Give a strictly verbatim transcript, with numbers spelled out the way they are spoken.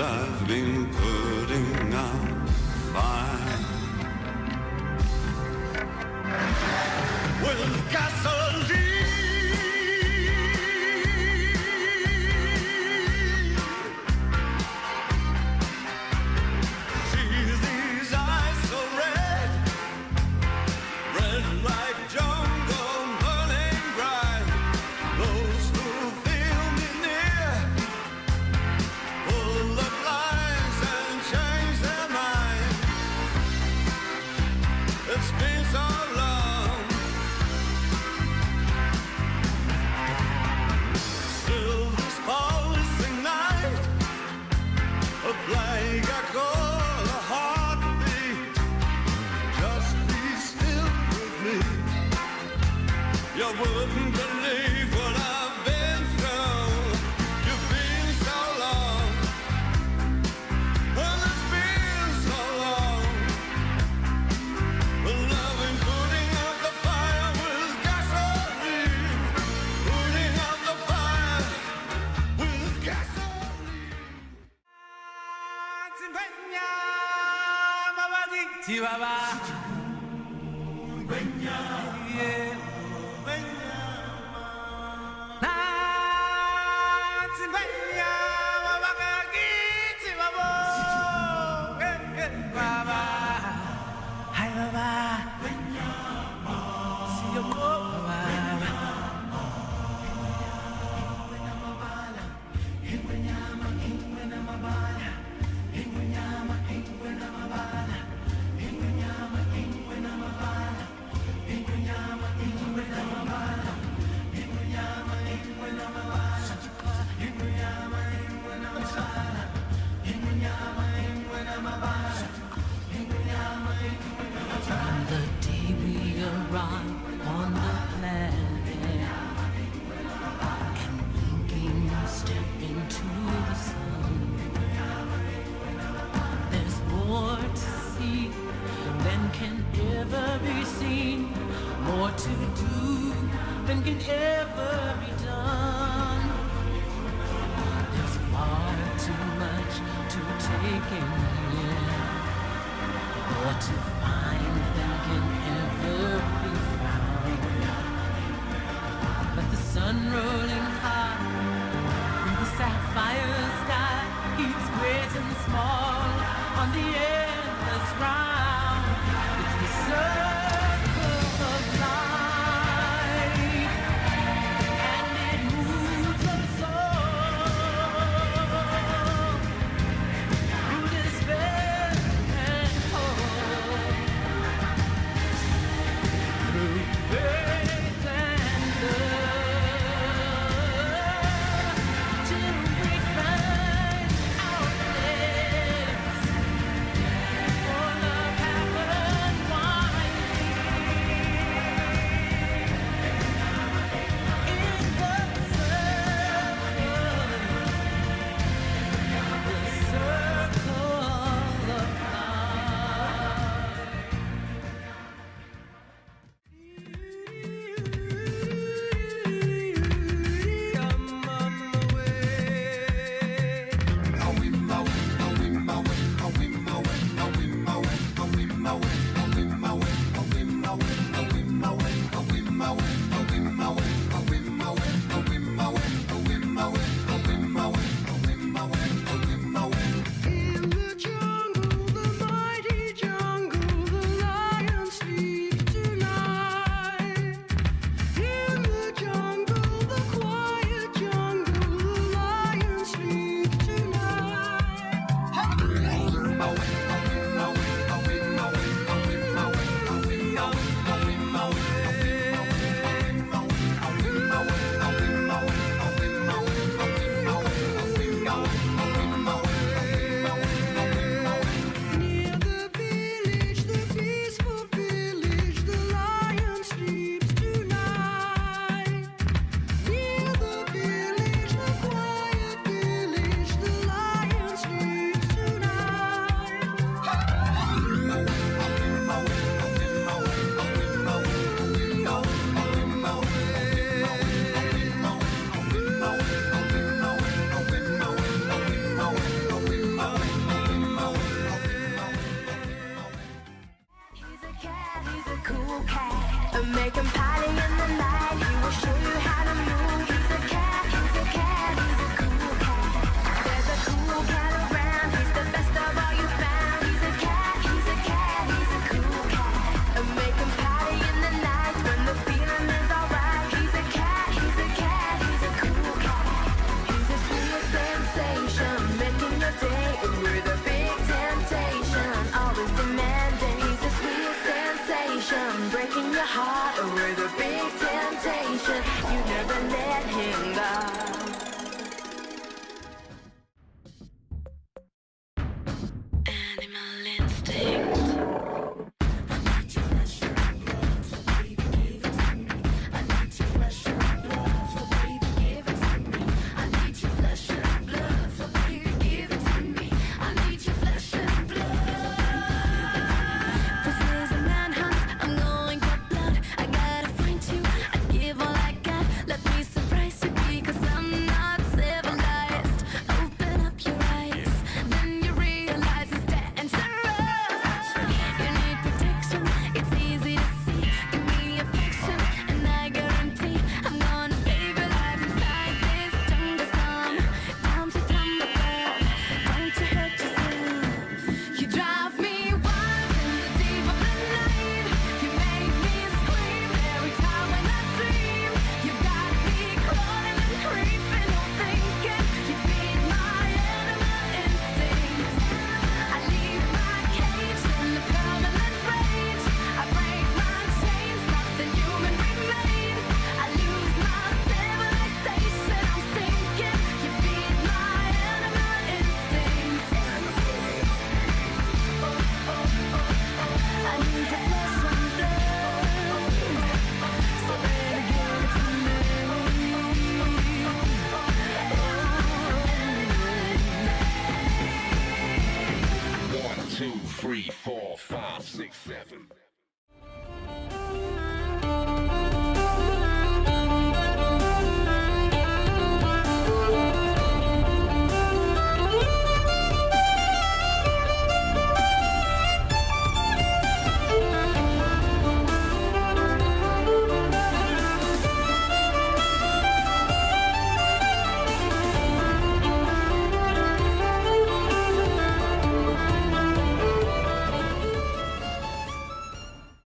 I've been putting out fire with gasoline. Make him party in the night. He will show you how to move. He's a cat, he's a cat, he's a cool cat. There's a cool cat around. He's the best of all you found. He's a cat, he's a cat, he's a cool cat. Make him party in the night when the feeling is alright. He's a cat, he's a cat, he's a cool cat. He's a sweet sensation, making your day with a big temptation. Always demanding. He's a sweet sensation, breaking your heart. With a big temptation, you never let him go. Animal instinct. I need your flesh and blood, so baby give it to me. I need your flesh and blood, so baby give it to me. I need your flesh and blood, so baby give it to me. I need your flesh and blood. This is a manhunt, I'm going for blood. Two, three, four, five, six, seven.